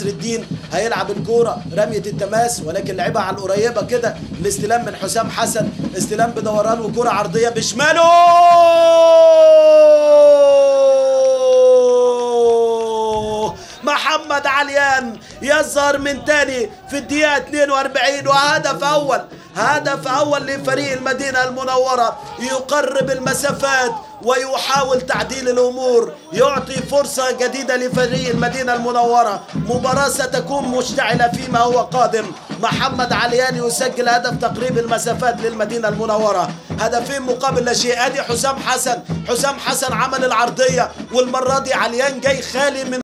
نصر الدين هيلعب الكوره رميه التماس، ولكن لعبها على القريبه كده الاستلام من حسام حسن، استلام بدوران وكوره عرضيه بشماله محمد عليان يظهر من تاني في الدقيقه 42، وهدف اول لفريق المدينه المنوره، يقرب المسافات ويحاول تعديل الامور، يعطي فرصه جديده لفريق المدينه المنوره. مباراه ستكون مشتعله فيما هو قادم. محمد عليان يسجل هدف تقريب المسافات للمدينه المنوره، هدفين مقابل لا شيء. ادي حسام حسن عمل العرضيه، والمره دي عليان جاي خالي من